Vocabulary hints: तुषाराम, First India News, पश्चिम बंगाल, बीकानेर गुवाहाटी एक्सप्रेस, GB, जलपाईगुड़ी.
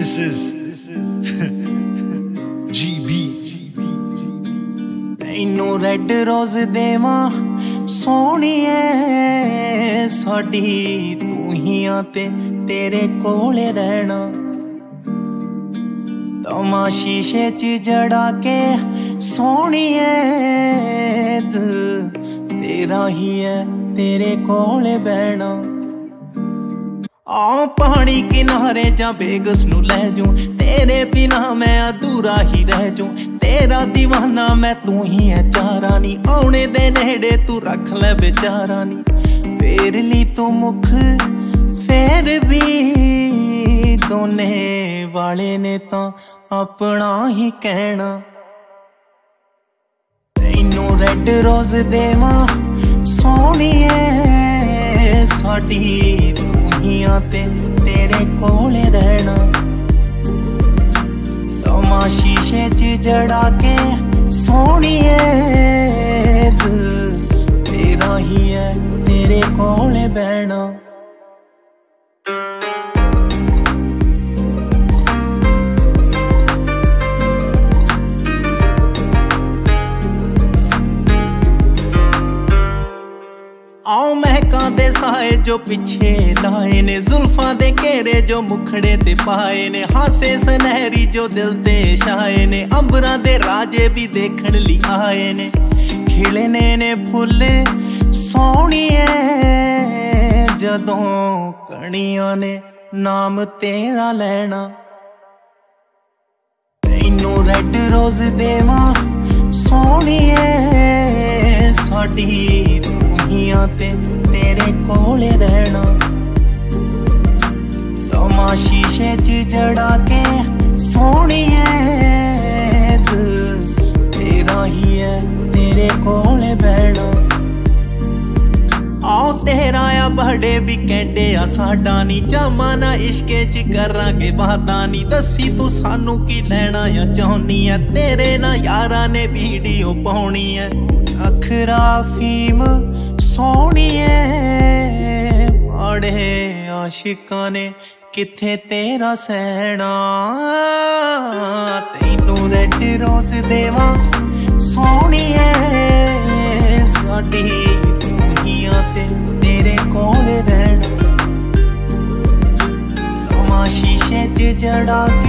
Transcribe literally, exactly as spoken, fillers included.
This is G B. Tainu red rose dewa soniye sadi, tu hi aate tere kole rehna. Tama sheeshe ch jada ke soniye dil tera hi hai tere kole behna. आओ पहाड़ी किनारे जा bags नू लह जूं, तेरे बिना मैं अधूरा ही रह जूं। तेरा दीवाना मैं तू ही है चारा नी, औने दे नेड़े तू रख ले बेचारा नी। फेर ली तू मुख फेर भी दोने वाले ने तां अपना ही कहना। तैनू रेड रोज देवा सोहणीए साडी, ते तेरे कोले रहना। तमा शीशे च जड़ा के सोहणीए दिल तेरा ही है तेरे कोले बहना। आओ महका दे साए जो पिछे लाए ने, जुल्फा दे घेरे जो मुखड़े ते पाए ने, हासे सनहरी जो दिल ते छाए ने, अंबरा दे राजे भी देखण लई आए ने। खिलने ने फुल सोहणीए जदों कणियां ने नाम तेरा लैना। तैनू रेड रोज देवा सोहणीए साडी, ते तेरे कोले रहना। तमा शीशे च जड़ा के सोहणीए दिल तेरा ही है तेरे कोले बहना। आओ तेरा या बड़े भी कहते आ साडा नी, जमाना इश्के च करांगे बातां नी। दसी तू सानू की लैना या चाहनी है, तेरे ना यारा ने वीडियो पाउणी है। अखरा फीम सोहणीए माड़े आशिका ने किथे तेरा सहना। तैनू रेड रोज देवा सोहणीए साडी, तू ही आ ते तेरे कोल रहना। तमा शीशे च जड़ा